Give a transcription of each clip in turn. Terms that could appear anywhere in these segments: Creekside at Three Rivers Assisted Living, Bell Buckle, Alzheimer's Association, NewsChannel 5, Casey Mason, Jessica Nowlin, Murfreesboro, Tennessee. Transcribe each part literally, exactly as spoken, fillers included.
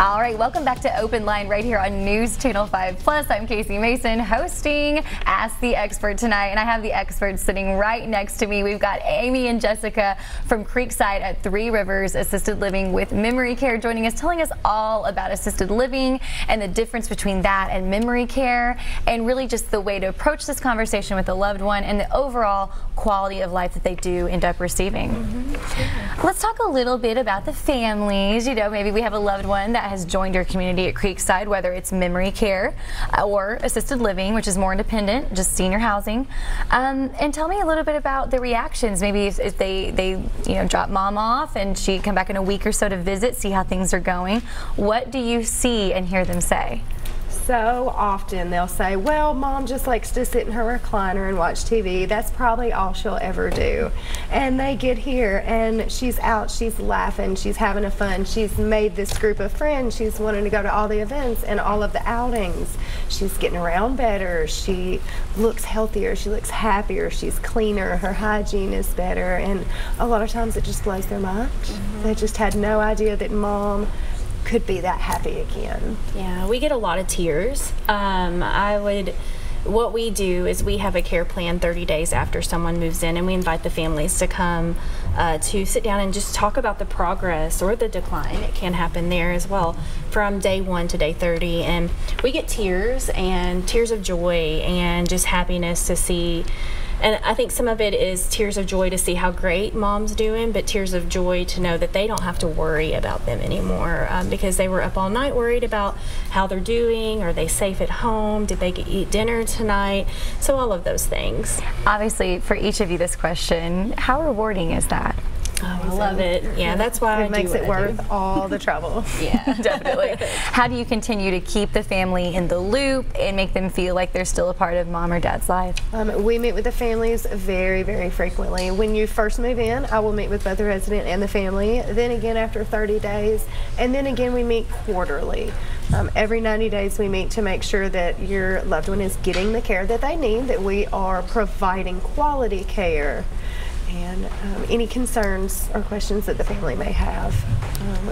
All right, welcome back to Open Line right here on News Channel five Plus. I'm Casey Mason hosting Ask the Expert tonight, and I have the experts sitting right next to me. We've got Amy and Jessica from Creekside at Three Rivers Assisted Living with Memory Care joining us, telling us all about assisted living and the difference between that and memory care, and really just the way to approach this conversation with a loved one and the overall quality of life that they do end up receiving. Mm-hmm. Let's talk a little bit about the families. You know, maybe we have a loved one that has joined your community at Creekside, whether it's memory care or assisted living, which is more independent, just senior housing. Um, and tell me a little bit about the reactions. Maybe if, if they, they you know, drop mom off and she come back in a week or so to visit, see how things are going. What do you see and hear them say? So often they'll say, well, mom just likes to sit in her recliner and watch T V. That's probably all she'll ever do. And they get here and she's out, she's laughing, she's having a fun, she's made this group of friends, she's wanting to go to all the events and all of the outings. She's getting around better, she looks healthier, she looks happier, she's cleaner, her hygiene is better. And a lot of times it just blows their mind. Mm-hmm. They just had no idea that mom could be that happy again. Yeah, we get a lot of tears. Um, I would, what we do is we have a care plan thirty days after someone moves in, and we invite the families to come uh, to sit down and just talk about the progress or the decline. It can happen there as well from day one to day thirty, and we get tears and tears of joy and just happiness to see. And I think some of it is tears of joy to see how great mom's doing, but tears of joy to know that they don't have to worry about them anymore, um, because they were up all night worried about how they're doing. Are they safe at home? Did they get, eat dinner tonight? So all of those things. Obviously, for each of you, this question, how rewarding is that? Oh, I love it. Yeah, that's why it makes it worth all the trouble. Yeah, definitely. How do you continue to keep the family in the loop and make them feel like they're still a part of mom or dad's life? Um, we meet with the families very, very frequently. When you first move in, I will meet with both the resident and the family. Then again after thirty days, and then again we meet quarterly. Um, every ninety days we meet to make sure that your loved one is getting the care that they need, that we are providing quality care. And um, any concerns or questions that the family may have.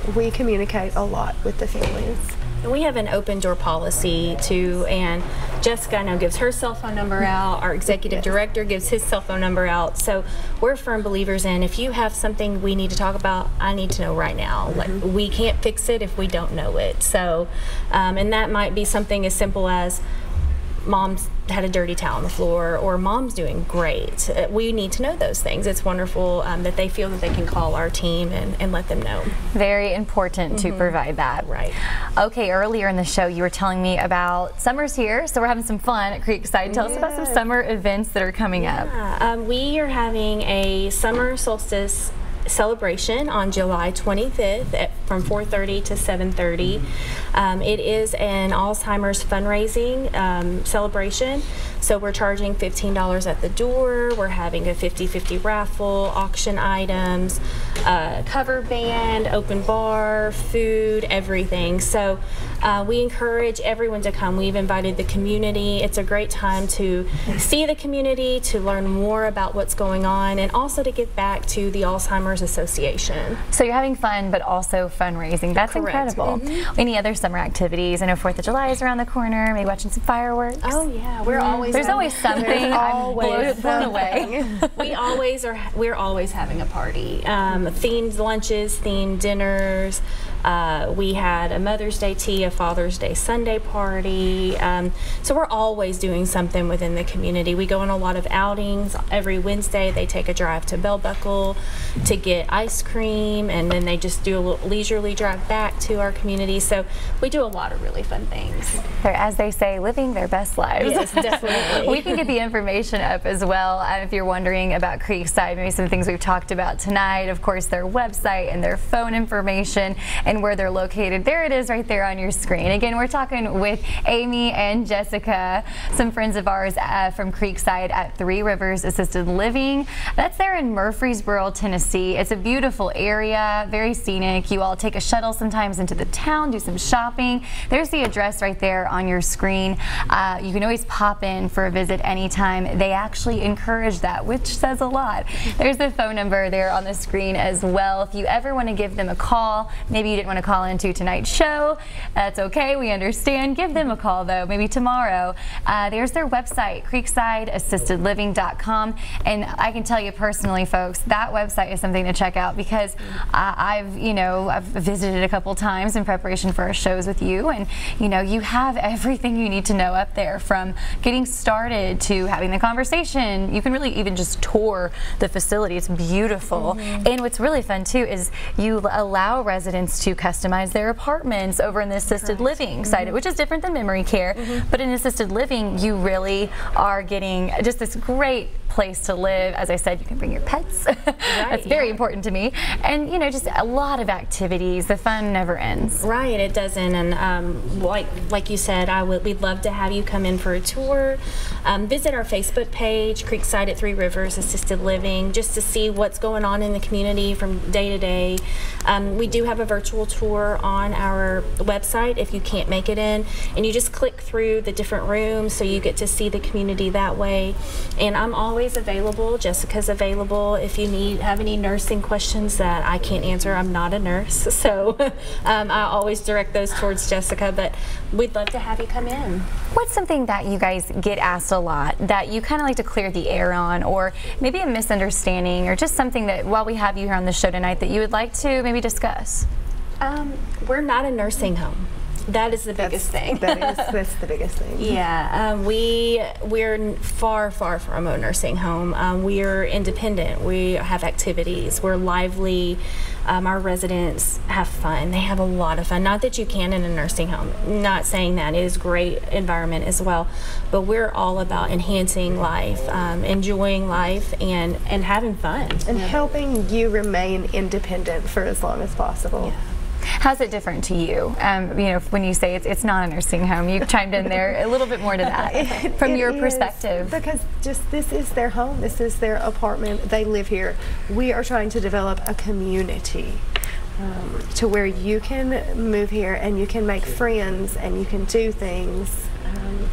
Um, we communicate a lot with the families. And we have an open door policy too, and Jessica, I know, gives her cell phone number out. Our executive director gives his cell phone number out. So we're firm believers in, if you have something we need to talk about, I need to know right now. Mm-hmm. Like, we can't fix it if we don't know it. So, um, and that might be something as simple as mom's had a dirty towel on the floor, or mom's doing great. We need to know those things. It's wonderful um, that they feel that they can call our team and, and let them know. Very important mm-hmm. to provide that. Right. Okay, earlier in the show you were telling me about summer's here, so we're having some fun at Creekside. Tell yeah. us about some summer events that are coming yeah. up. Um, we are having a summer solstice celebration on July twenty-fifth at, from four thirty to seven thirty. Um, it is an Alzheimer's fundraising um, celebration, so we're charging fifteen dollars at the door. We're having a fifty fifty raffle, auction items, uh, cover band, open bar, food, everything. So uh, we encourage everyone to come. We've invited the community. It's a great time to see the community, to learn more about what's going on, and also to give back to the Alzheimer's Association. So you're having fun, but also fundraising. That's Correct. Incredible. Mm-hmm. Any other summer activities? I know fourth of July is around the corner. Maybe watching some fireworks. Oh yeah, we're mm-hmm. always. There's always something. There's always blown away. we always are. We're always having a party. Um, themed lunches, themed dinners. Uh, we had a Mother's Day tea, a Father's Day Sunday party. Um, so we're always doing something within the community. We go on a lot of outings. Every Wednesday they take a drive to Bell Buckle to get ice cream, and then they just do a little leisurely drive back to our community. So we do a lot of really fun things. They're, as they say, living their best lives. Yes, definitely. We can get the information up as well uh, if you're wondering about Creekside, maybe some things we've talked about tonight. Of course, their website and their phone information and where they're located. There it is right there on your screen. Again, we're talking with Amy and Jessica, some friends of ours uh, from Creekside at Three Rivers Assisted Living. That's there in Murfreesboro, Tennessee. It's a beautiful area, very scenic. You all take a shuttle sometimes into the town, do some shopping. There's the address right there on your screen. Uh, you can always pop in for a visit anytime. They actually encourage that, which says a lot. There's the phone number there on the screen as well. If you ever want to give them a call, maybe you didn't want to call into tonight's show, that's okay. We understand. Give them a call, though, maybe tomorrow. Uh, there's their website, creekside assisted living dot com. And I can tell you personally, folks, that website is something to check out, because uh, I've, you know, I've visited a couple times in preparation for our shows with you. And, you know, you have everything you need to know up there, from getting started to having the conversation. You can really even just tour the facility. It's beautiful. Mm-hmm. And what's really fun, too, is you allow residents to customize their apartments over in the assisted Correct. living mm-hmm. side, which is different than memory care. Mm-hmm. But in assisted living, you really are getting just this great place to live. As I said, you can bring your pets. Right, That's very yeah. important to me. And, you know, just a lot of activities. The fun never ends. Right, it doesn't. And um, like like you said, I would we'd love to have you come in for a tour. Um, visit our Facebook page, Creekside at Three Rivers Assisted Living, just to see what's going on in the community from day to day. Um, we do have a virtual tour on our website if you can't make it in, and you just click through the different rooms, so you get to see the community that way. And I'm always available. Jessica's available if you need have any nursing questions that I can't answer. I'm not a nurse, so um, I always direct those towards Jessica, but we'd love to have you come in. What's something that you guys get asked a lot that you kind of like to clear the air on, or maybe a misunderstanding, or just something that while we have you here on the show tonight that you would like to maybe discuss? Um, we're not a nursing home. That is the biggest that's, thing. that is, that's the biggest thing. Yeah, um, we we're far, far from a nursing home. Um, we are independent. We have activities. We're lively. Um, our residents have fun. They have a lot of fun. Not that you can in a nursing home. Not saying that. It is a great environment as well. But we're all about enhancing life, um, enjoying life, and and having fun, and yeah. helping you remain independent for as long as possible. Yeah. How's it different to you? Um, you know, when you say it's, it's not a nursing home, you chimed in there a little bit more to that it, from it your perspective. Because just this is their home, this is their apartment, they live here. We are trying to develop a community um, to where you can move here and you can make friends and you can do things. Um,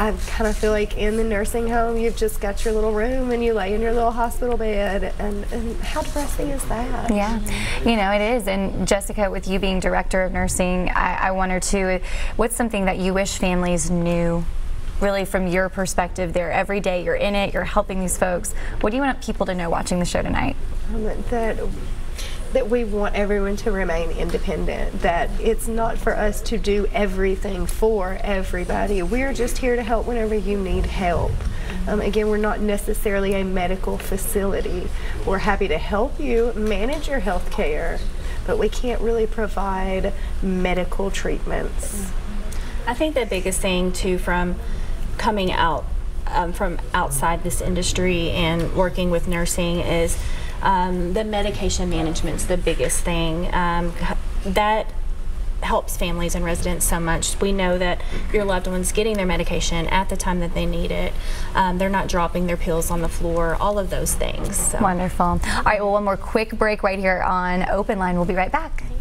I kind of feel like in the nursing home, you've just got your little room and you lay in your little hospital bed, and, and how depressing is that? Yeah, you know, it is. And Jessica, with you being director of nursing, I, I wonder too, what's something that you wish families knew, really from your perspective there? Every day you're in it, you're helping these folks. What do you want people to know watching the show tonight? Um, that, that we want everyone to remain independent, that it's not for us to do everything for everybody. We're just here to help whenever you need help. Um, again, we're not necessarily a medical facility. We're happy to help you manage your health care, but we can't really provide medical treatments. I think the biggest thing too from coming out um, from outside this industry and working with nursing is Um, the medication management's the biggest thing. Um, that helps families and residents so much. We know that your loved one's getting their medication at the time that they need it. Um, they're not dropping their pills on the floor, all of those things. So. Wonderful. All right, well, one more quick break right here on Open Line. We'll be right back.